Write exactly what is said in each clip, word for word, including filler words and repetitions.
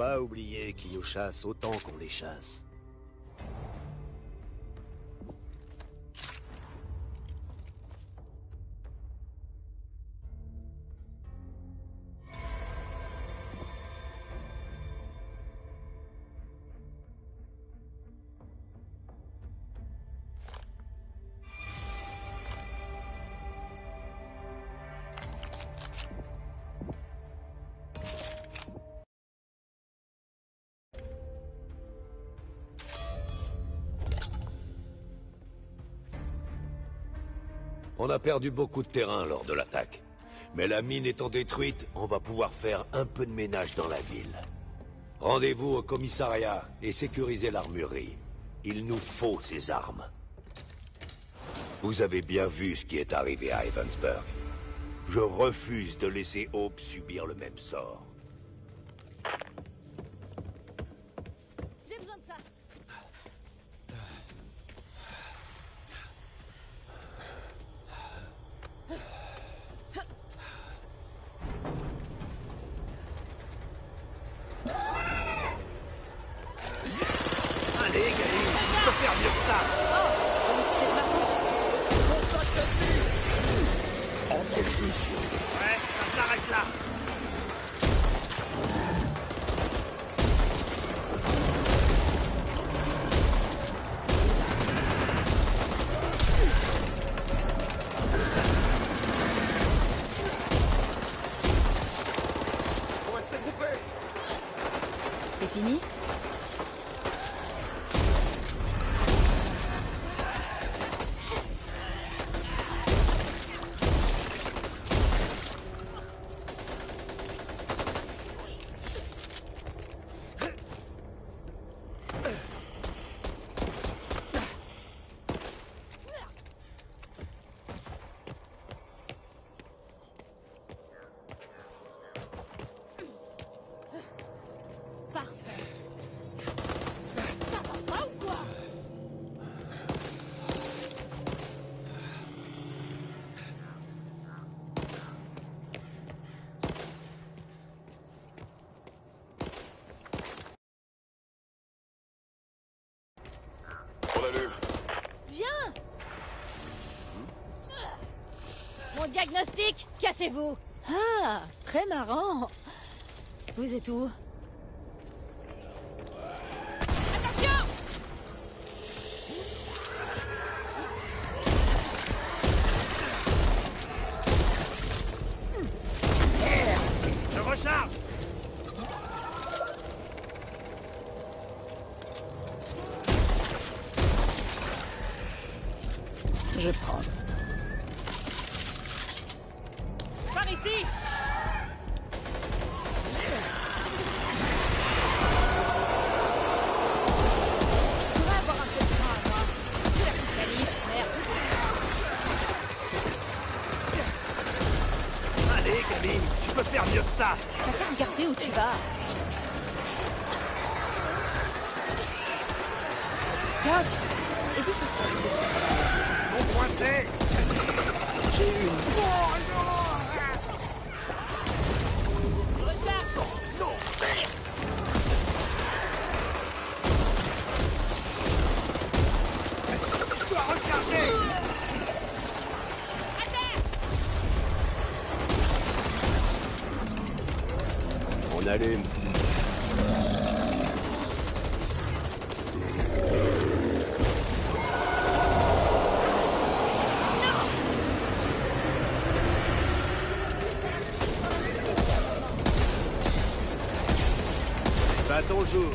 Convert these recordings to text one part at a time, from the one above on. pas oublier qui nous chasse autant qu'on les chasse. On a perdu beaucoup de terrain lors de l'attaque. Mais la mine étant détruite, on va pouvoir faire un peu de ménage dans la ville. Rendez-vous au commissariat et sécurisez l'armurerie. Il nous faut ces armes. Vous avez bien vu ce qui est arrivé à Evansburg. Je refuse de laisser Hope subir le même sort. Diagnostic, cassez-vous. Ah, très marrant. Vous êtes où? Attention! Je recharge. Je prends. Ici. Allez, Camille, tu peux faire mieux que ça. T'as qu'à regarder où tu vas. Regarde, et puis mon pointé. J'ai eu une. Oh, non. On allume. Va ton jour.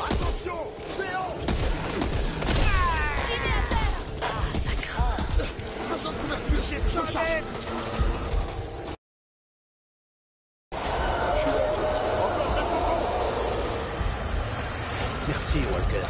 Attention, c'est haut. Ah, il est à terre. en charge. Merci, Walker.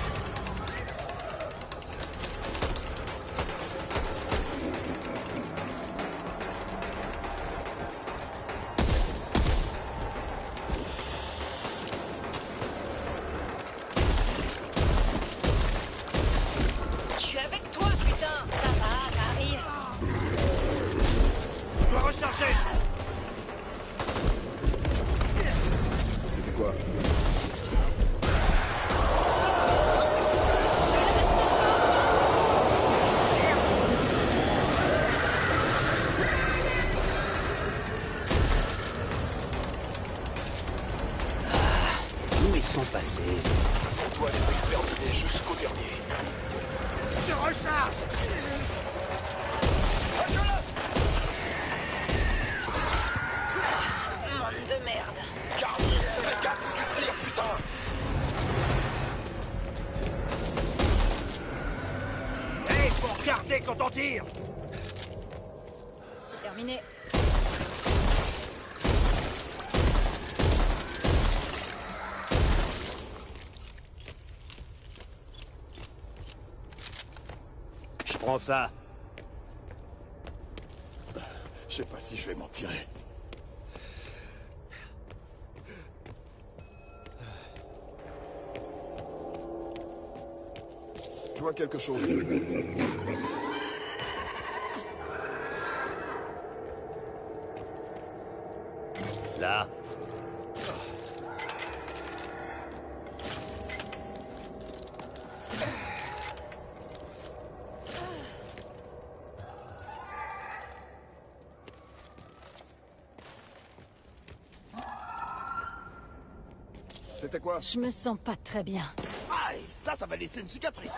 Passé. Antoine est expérimenté jusqu'au dernier. Je recharge. Monde de merde. Garde, regarde du tir, putain. Hé, hey, faut regarder quand on tire. C'est terminé. Prends ça. Je sais pas si je vais m'en tirer. Je vois quelque chose. Là. C'était quoi? Je me sens pas très bien. Aïe, ça, ça va laisser une cicatrice.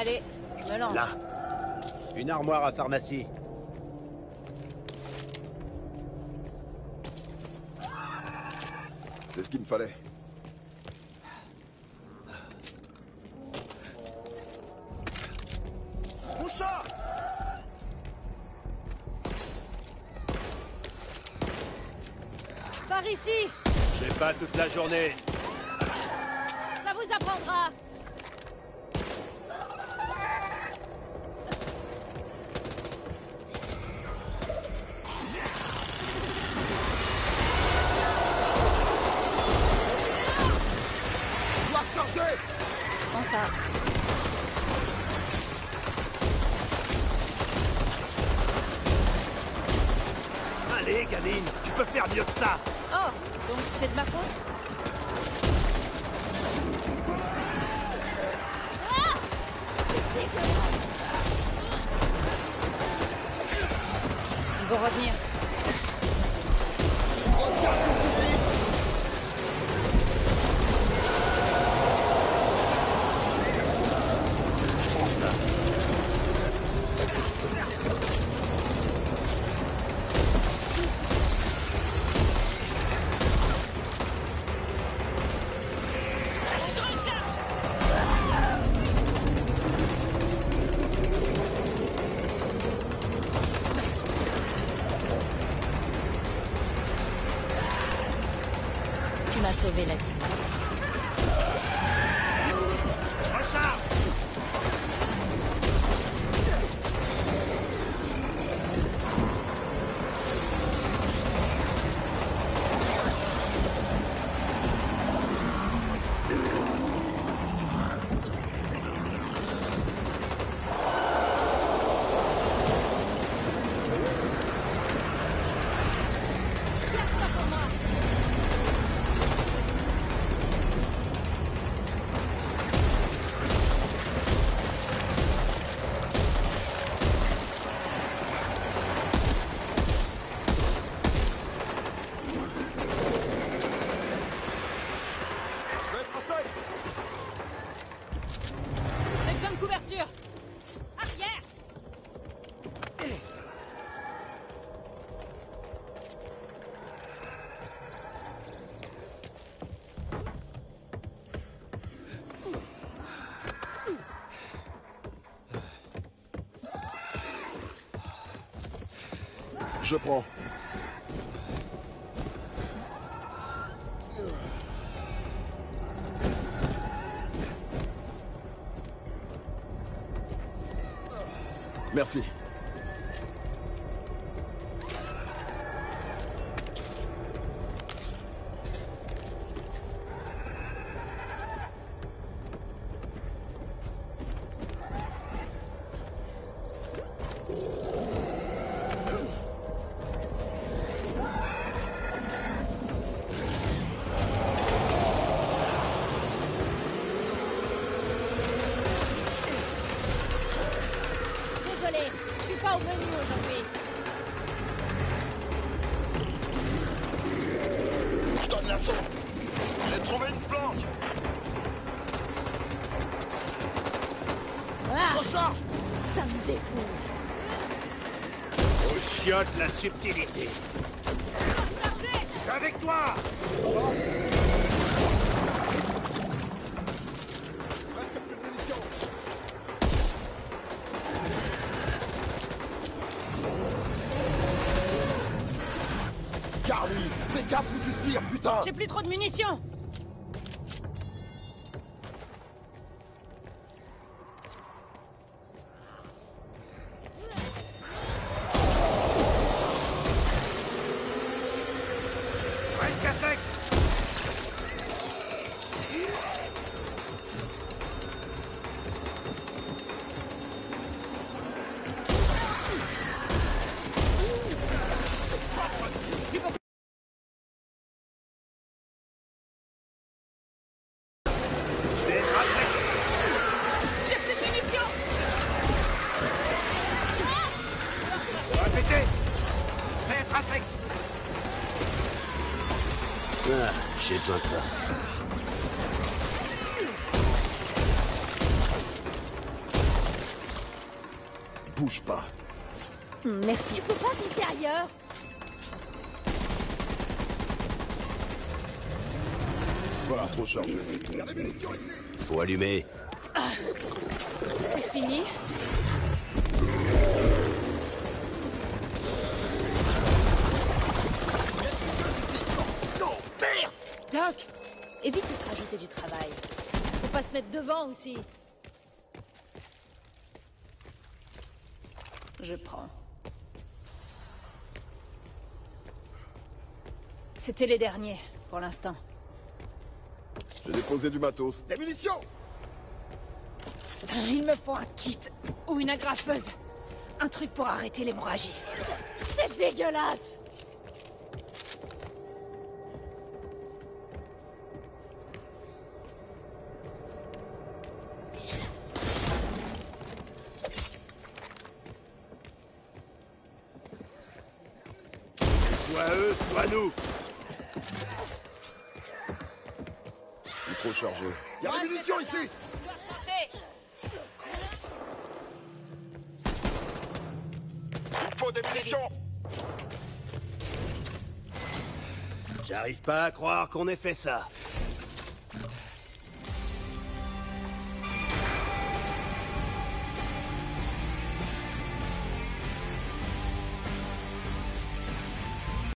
Allez, je me lance. Là, une armoire à pharmacie. C'est ce qu'il me fallait. Ici. J'ai pas toute la journée. Ça vous apprendra. Je dois charger. Prends ça. Allez, gamine, tu peux faire mieux que ça. Oh, donc c'est de ma faute. Ah, c'est dégueulasse. Ils vont revenir. Sauver la vie. Recharge. Je prends. Merci. La subtilité. Je suis avec toi. Presque plus de munitions. Carly, fais gaffe où tu tires, putain. J'ai plus trop de munitions. J'ai besoin de ça. Bouge pas. Merci. Tu peux pas glisser ailleurs? Voilà, trop chargé. Faut allumer. Ah. C'est fini? Doc, évite de te rajouter du travail. Faut pas se mettre devant aussi. Je prends. C'était les derniers, pour l'instant. J'ai déposé du matos. Des munitions! Il me faut un kit, ou une agrafeuse. Un truc pour arrêter l'hémorragie. C'est dégueulasse! Soit eux, soit nous. Il est trop chargé. Il y a des munitions ici. Il faut des munitions. J'arrive pas à croire qu'on ait fait ça.